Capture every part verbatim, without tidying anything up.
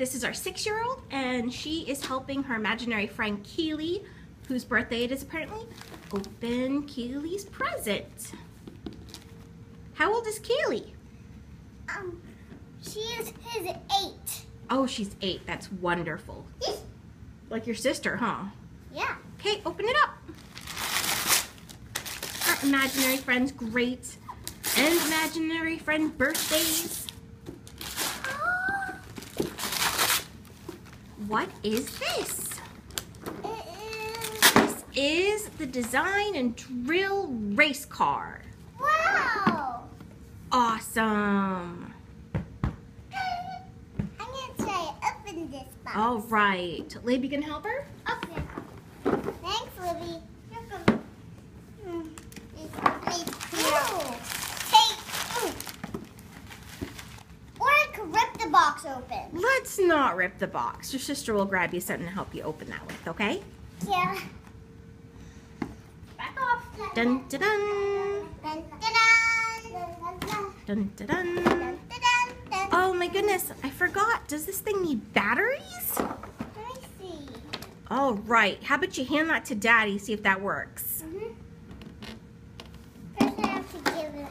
this is our six-year-old, and she is helping her imaginary friend Keely, whose birthday it is apparently, open Keely's present. How old is Keely? Um, she is his eight. Oh, she's eight. That's wonderful. Yes. Like your sister, huh? Yeah. Okay, open it up. Our imaginary friend's great and imaginary friend birthdays. What is this? It is... This is the design and drill race car. Wow! Awesome. I'm going to try to open this box. All right. Libby can help her? Okay. Thanks, Libby. You're good. Mm. It's cool. Hey, mm. Or I could rip the box open. Let's not rip the box. Your sister will grab you something to help you open that with, okay? Yeah. Back off. Dun dun dun. Dun dun dun. Dun dun dun. Dun dun. Oh my goodness, I forgot. Does this thing need batteries? Let me see. All right. How about you hand that to Daddy, see if that works? Mm-hmm. First I have to give it.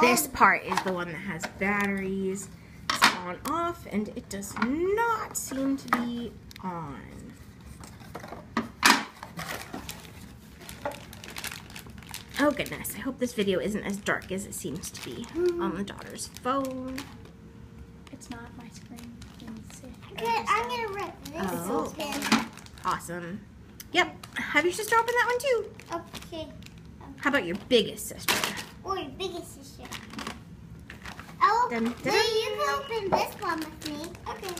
This part is the one that has batteries. It's on off, and it does not seem to be on. Oh goodness, I hope this video isn't as dark as it seems to be mm. on the daughter's phone. It's not my screen. Okay, I'm going to rip this oh. open. Awesome. Yep, have your sister open that one too. Okay. How about your biggest sister? Or your biggest sister. Oh, dun, dun, dun. Wait, you can open this one with me. Okay.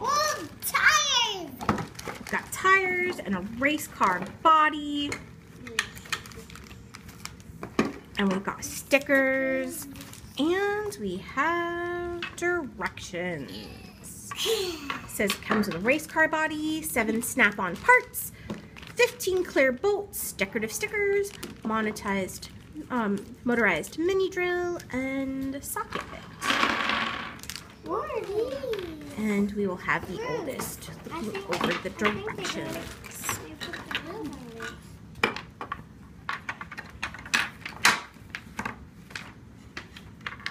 Whoa, tires! We've got tires and a race car body. And we've got stickers. And we have directions. It says it comes with a race car body, seven snap-on parts, fifteen clear bolts, decorative stickers, monetized, um, motorized mini drill, and socket bit. What are these? And we will have the mm. oldest looking think, over the directions.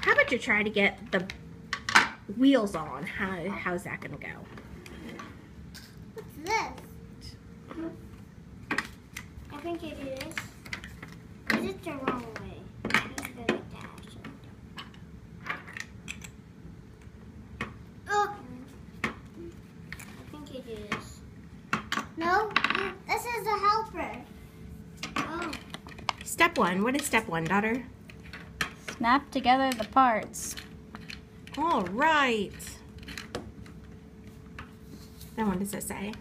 How about you try to get the wheels on? How how's that gonna go? What's this? I think I do this. Is it the wrong way? I think I go like that. Oh, I think I do this. No, this is the helper. Oh. Step one. What is step one, daughter? Snap together the parts. All right. That one, does it say?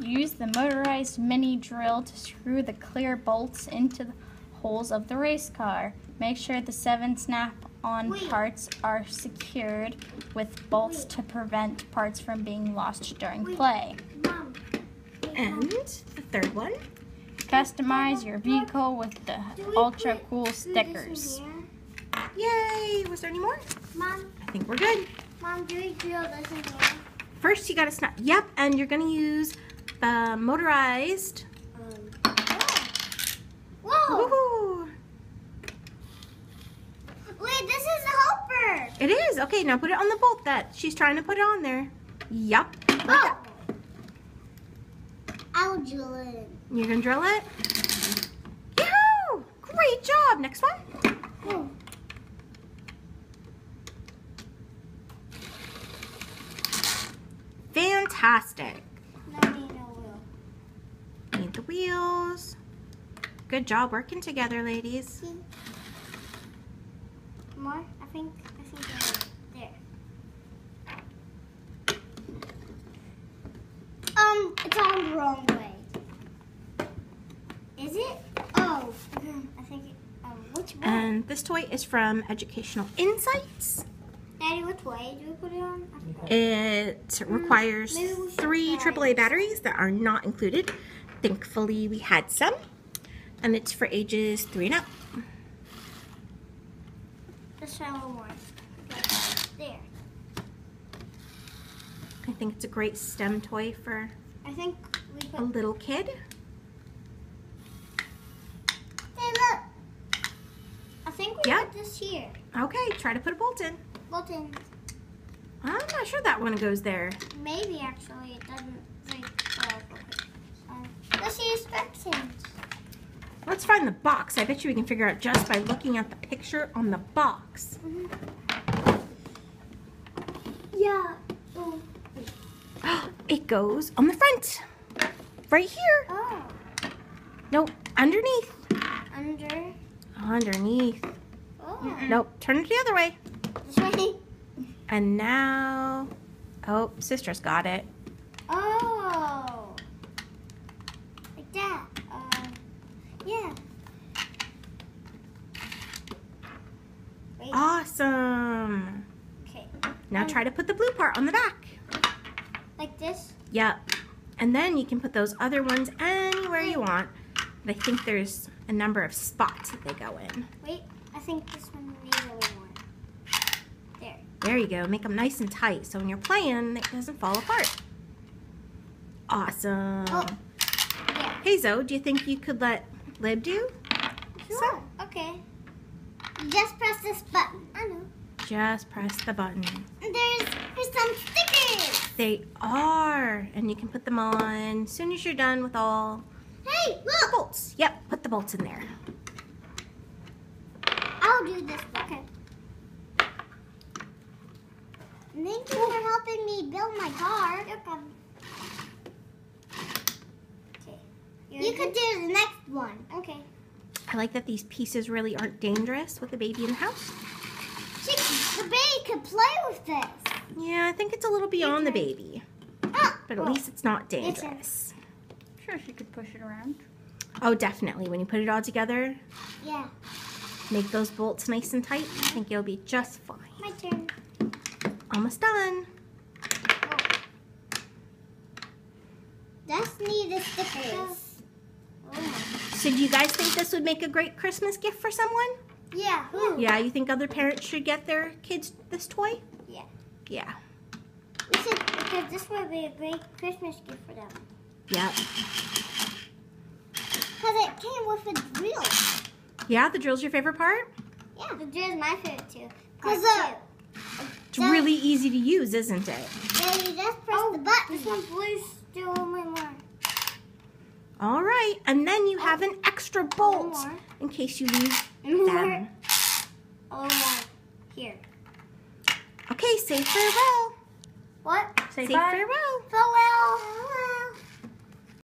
Use the motorized mini drill to screw the clear bolts into the holes of the race car. Make sure the seven snap-on parts are secured with bolts Wait. to prevent parts from being lost during Wait. play. Mom. And the third one? Customize your vehicle with the ultra cool stickers. Yay! Was there any more? Mom. I think we're good. Mom, do we drill this in here? First, you gotta snap. Yep, and you're gonna use the motorized. Um, oh. Whoa! Woohoo. Wait, this is the helper. It is. Okay, now put it on the bolt that she's trying to put on there. Yep. Like oh. that. I'll drill it. You're gonna drill it? Yahoo! Great job. Next one. Oh. Fantastic. I need a wheel. Need the wheels. Good job working together, ladies. More? I think I think there. Um, it's on the wrong way. Is it? Oh, I think it, um, which way? And this toy is from Educational Insights. Daddy, which way do we put it on? It requires three triple A batteries that are not included, Thankfully, we had some, and it's for ages three and up. Let's try one more. There. I think it's a great STEM toy for I think we put a little kid. Hey, look. I think we yep. put this here. Okay, try to put a bolt in. Bolt in. I'm not sure that one goes there. Maybe, actually, it doesn't break. Let's see instructions. Let's find the box. I bet you we can figure out just by looking at the picture on the box. Mm-hmm. Yeah. Oh. It goes on the front. Right here. Oh. No, underneath. Under. Underneath. Oh. Nope, turn it the other way. This way. And now, oh, sister's got it. Oh, like that. Uh, yeah. Wait. Awesome. Okay. Now um, try to put the blue part on the back. Like this? Yep. And then you can put those other ones anywhere Wait. you want. But I think there's a number of spots that they go in. Wait, I think this one needs a little more. There. There you go. Make them nice and tight so when you're playing, it doesn't fall apart. Awesome. Oh. Yeah. Hey, Zoe, do you think you could let Lib do? Sure. So. Okay. Just press this button. I know. Just press the button. There's, there's some stickers. They are. And you can put them on as soon as you're done with all. Hey, look. The bolts. Yep, put the bolts in there. I'll do this. Okay. Thank you for helping me build my car. No problem. Okay. You're you could do the next one. Okay. I like that these pieces really aren't dangerous with the baby in the house. She, the baby could play with this. Yeah, I think it's a little beyond the baby. Ah, but at oh. least it's not dangerous. I'm sure she could push it around. Oh, definitely. When you put it all together, yeah, make those bolts nice and tight. I think it'll be just fine. My turn. Almost done. Oh. That's neat stickers. Oh. So do you guys think this would make a great Christmas gift for someone? Yeah. Who? Yeah, you think other parents should get their kids this toy? Yeah. Yeah. This is, because this would be a great Christmas gift for them. Yep. Because it came with a drill. Yeah, the drill's your favorite part? Yeah, the drill's my favorite too. Because uh, it's that, really easy to use, isn't it? Yeah, you just press oh, the button. This one's blue still on my mind. All right, and then you oh, have an extra bolt in case you lose them. Oh, yeah. Here. Okay, say farewell. What? Say, say farewell. Farewell.